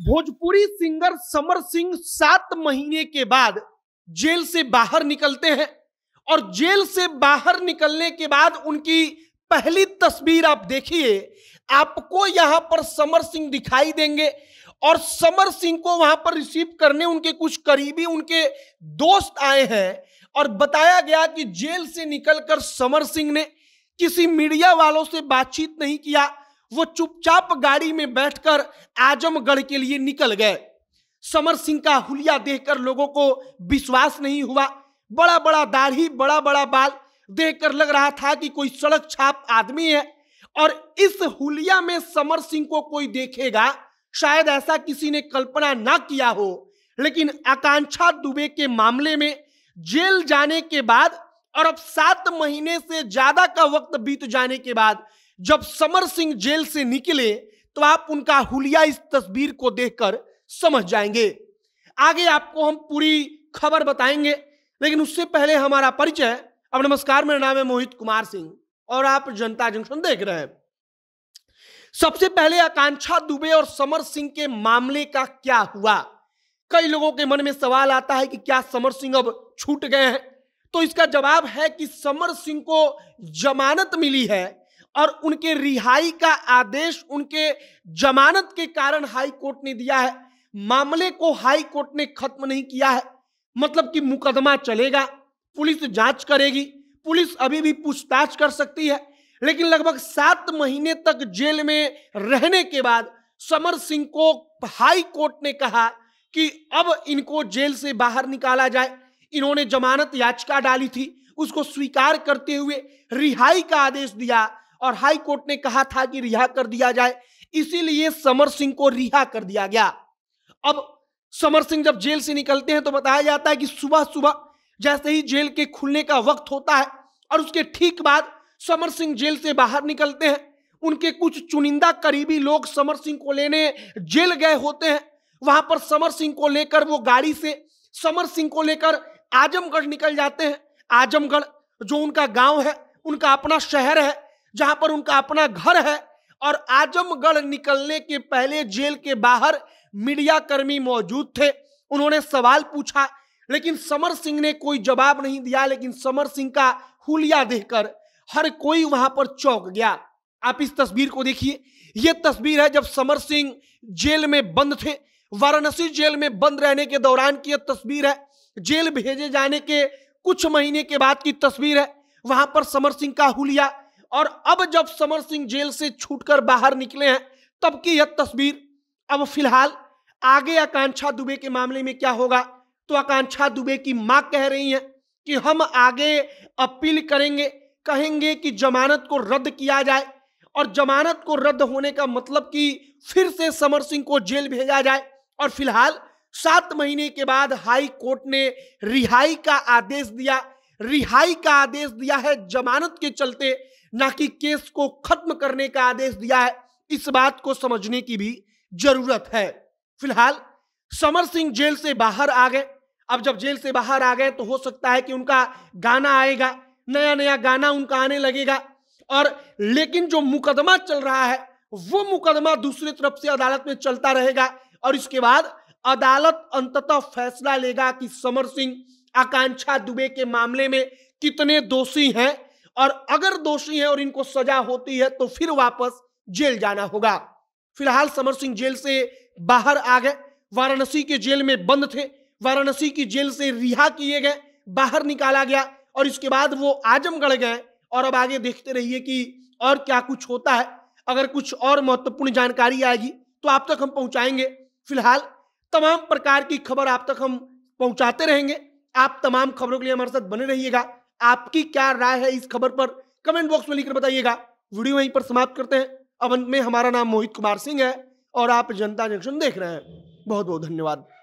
Bhojpuri singer Samar Singh 7 महीने के बाद जेल से बाहर निकलते हैं और जेल से बाहर निकलने के बाद उनकी पहली तस्वीर आप देखिए। आपको यहां पर समर सिंह दिखाई देंगे और समर सिंह को वहां पर रिसीव करने उनके कुछ करीबी, उनके दोस्त आए हैं और बताया गया कि जेल से निकलकर समर सिंह ने किसी मीडिया वालों से बातचीत नहीं किया, वो चुपचाप गाड़ी में बैठकर आजमगढ़ के लिए निकल गए। समर सिंह का हुलिया देखकर लोगों को विश्वास नहीं हुआ। बड़ा बड़ा दाढ़ी, बड़ा बड़ा बाल देखकर लग रहा था कि कोई सड़क छाप आदमी है और इस हुलिया में समर सिंह को कोई देखेगा, शायद ऐसा किसी ने कल्पना ना किया हो। लेकिन आकांक्षा दुबे के मामले में जेल जाने के बाद और अब 7 महीने से ज्यादा का वक्त बीत जाने के बाद जब समर सिंह जेल से निकले तो आप उनका हुलिया इस तस्वीर को देखकर समझ जाएंगे। आगे आपको हम पूरी खबर बताएंगे, लेकिन उससे पहले हमारा परिचय। अब नमस्कार, मेरा नाम है मोहित कुमार सिंह और आप जनता जंक्शन देख रहे हैं। सबसे पहले आकांक्षा दुबे और समर सिंह के मामले का क्या हुआ। कई लोगों के मन में सवाल आता है कि क्या समर सिंह अब छूट गए हैं, तो इसका जवाब है कि समर सिंह को जमानत मिली है और उनके रिहाई का आदेश उनके जमानत के कारण हाई कोर्ट ने दिया है। मामले को हाई कोर्ट ने खत्म नहीं किया है, मतलब कि मुकदमा चलेगा, पुलिस जांच करेगी, पुलिस अभी भी पूछताछ कर सकती है। लेकिन लगभग 7 महीने तक जेल में रहने के बाद समर सिंह को हाई कोर्ट ने कहा कि अब इनको जेल से बाहर निकाला जाए। इन्होंने जमानत याचिका डाली थी, उसको स्वीकार करते हुए रिहाई का आदेश दिया और हाई कोर्ट ने कहा था कि रिहा कर दिया जाए, इसीलिए समर सिंह को रिहा कर दिया गया। अब समर सिंह जब जेल से निकलते हैं तो बताया जाता है कि सुबह सुबह जैसे ही जेल के खुलने का वक्त होता है और उसके ठीक बाद समर सिंह जेल से बाहर निकलते हैं। उनके कुछ चुनिंदा करीबी लोग समर सिंह को लेने जेल गए होते हैं। वहां पर समर सिंह को लेकर वो गाड़ी से समर सिंह को लेकर आजमगढ़ निकल जाते हैं। आजमगढ़ जो उनका गांव है, उनका अपना शहर है, जहां पर उनका अपना घर है। और आजमगढ़ निकलने के पहले जेल के बाहर मीडिया कर्मी मौजूद थे, उन्होंने सवाल पूछा लेकिन समर सिंह ने कोई जवाब नहीं दिया। लेकिन समर सिंह का हुलिया देखकर हर कोई वहां पर चौंक गया। आप इस तस्वीर को देखिए, यह तस्वीर है जब समर सिंह जेल में बंद थे। वाराणसी जेल में बंद रहने के दौरान की यह तस्वीर है, जेल भेजे जाने के कुछ महीने के बाद की तस्वीर है। वहां पर समर सिंह का हुलिया, और अब जब समर सिंह जेल से छूटकर बाहर निकले हैं तब की यह तस्वीर। अब फिलहाल आगे आकांक्षा दुबे के मामले में क्या होगा, तो आकांक्षा दुबे की मां कह रही है कि हम आगे अपील करेंगे, कहेंगे कि जमानत को रद्द किया जाए। और जमानत को रद्द होने का मतलब कि फिर से समर सिंह को जेल भेजा जाए। और फिलहाल 7 महीने के बाद हाई कोर्ट ने रिहाई का आदेश दिया। रिहाई का आदेश दिया है जमानत के चलते, ना कि केस को खत्म करने का आदेश दिया है। इस बात को समझने की भी जरूरत है। फिलहाल समर सिंह जेल से बाहर आ गए। अब जब जेल से बाहर आ गए तो हो सकता है कि उनका गाना आएगा, नया नया गाना उनका आने लगेगा। और लेकिन जो मुकदमा चल रहा है वो मुकदमा दूसरी तरफ से अदालत में चलता रहेगा और इसके बाद अदालत अंततः फैसला लेगा कि समर सिंह आकांक्षा दुबे के मामले में कितने दोषी हैं। और अगर दोषी हैं और इनको सजा होती है तो फिर वापस जेल जाना होगा। फिलहाल समर सिंह जेल से बाहर आ गए, वाराणसी के जेल में बंद थे, वाराणसी की जेल से रिहा किए गए, बाहर निकाला गया और इसके बाद वो आजमगढ़ गए। और अब आगे देखते रहिए कि और क्या कुछ होता है। अगर कुछ और महत्वपूर्ण जानकारी आएगी तो आप तक हम पहुंचाएंगे। फिलहाल तमाम प्रकार की खबर आप तक हम पहुंचाते रहेंगे। आप तमाम खबरों के लिए हमारे साथ बने रहिएगा। आपकी क्या राय है इस खबर पर, कमेंट बॉक्स में लिखकर बताइएगा। वीडियो यहीं पर समाप्त करते हैं। अब अंत में, हमारा नाम मोहित कुमार सिंह है और आप जनता जंक्शन देख रहे हैं। बहुत बहुत धन्यवाद।